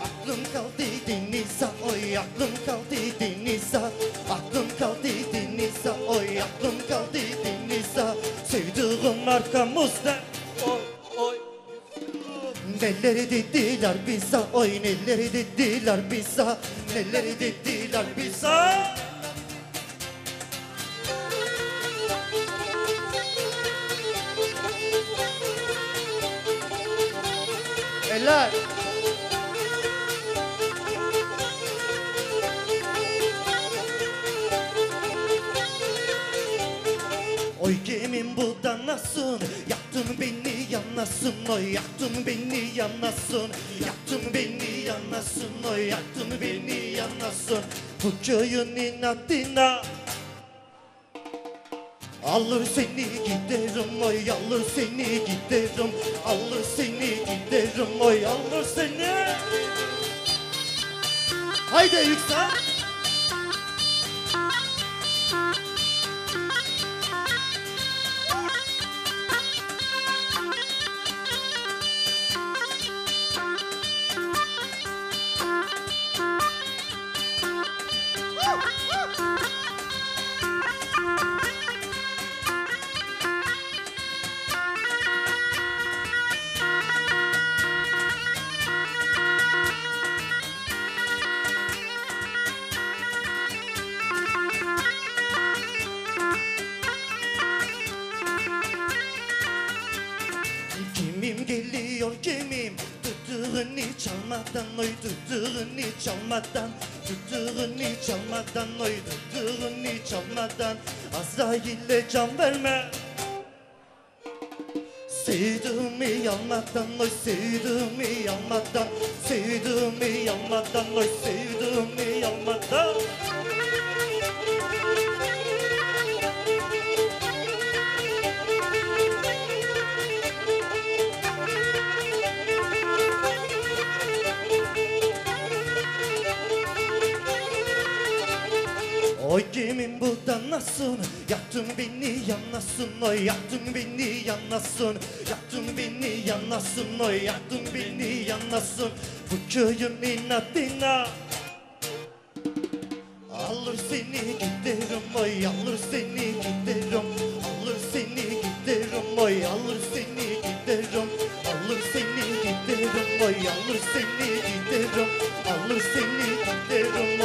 aklım kaldı denize, oy aklım kaldı denize, aklım kaldı denize, oy aklım kaldı denize. Sevdiğim arkamızda, oy oy. Neler dediler bize, oy neler dediler bize, neler dediler bize. Eller. Oy gemim bu danasın, yaktın beni yanasın, oy yaktın beni yanasın, yaktın beni yanasın, oy yaktın beni yanasın. Bu köyün inadına alır seni giderim, oy alır seni giderim, alır seni giderim, oy alır seni. Haydi yüksel. Geliyor gemim, tuttuğunu çalmadan, oy tuttuğunu çalmadan, tuttuğunu çalmadan, oy tuttuğunu çalmadan. Azrail'e can verme, sevdiğimi yanmadan, oy sevdiğimi yanmadan, sevdiğimi yanmadan, oy sevdiğimi yanmadan. Oy gemim bu danasın, yaktın beni yanasın, oy yaktın beni yanasın, yaktın beni yanasın, oy yaktın beni yanasın. Bu köyün inadına alır seni giderim, oy alır seni giderim, alır seni giderim, oy alır seni giderim, alır seni giderim, oy alır seni giderim, alır seni giderim.